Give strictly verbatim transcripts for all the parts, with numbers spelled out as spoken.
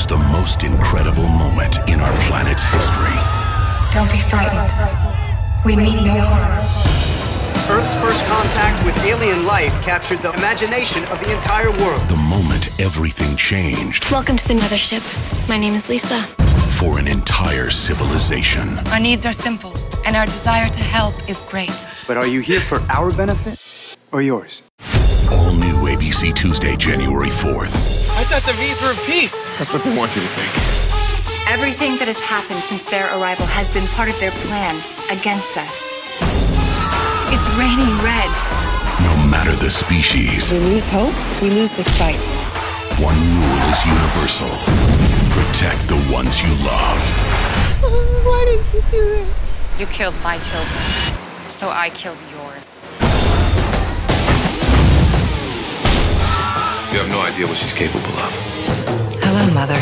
was the most incredible moment in our planet's history. Don't be frightened. We mean no harm. Earth's first contact with alien life captured the imagination of the entire world. The moment everything changed. Welcome to the mothership. My name is Lisa. For an entire civilization. Our needs are simple, and our desire to help is great. But are you here for our benefit or yours? All new A B C Tuesday, January fourth. I thought the V's were of peace. That's what they want you to think. Everything that has happened since their arrival has been part of their plan against us. It's raining red. No matter the species. We lose hope, we lose this fight. One rule is universal. Protect the ones you love. Oh, why did you do this? You killed my children, so I killed yours. You have no idea what she's capable of. Hello, Mother.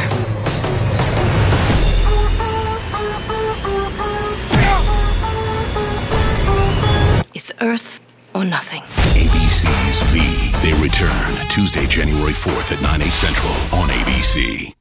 It's Earth or nothing. A B C's V. They return Tuesday, January fourth at nine, eight central on A B C.